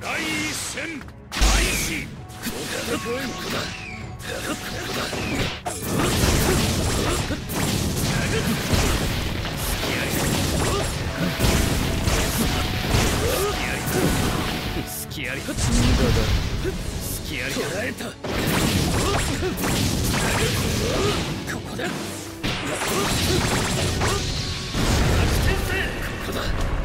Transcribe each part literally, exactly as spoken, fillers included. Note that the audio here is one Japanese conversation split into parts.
第一戦開始。隙ありだだ。隙ありだ。えた。ここだ。ここだ。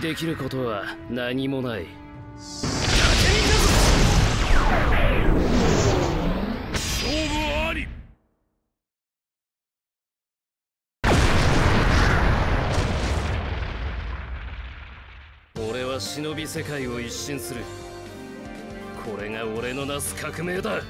できることは何もない。俺は忍び世界を一新する。これが俺のなす革命だ。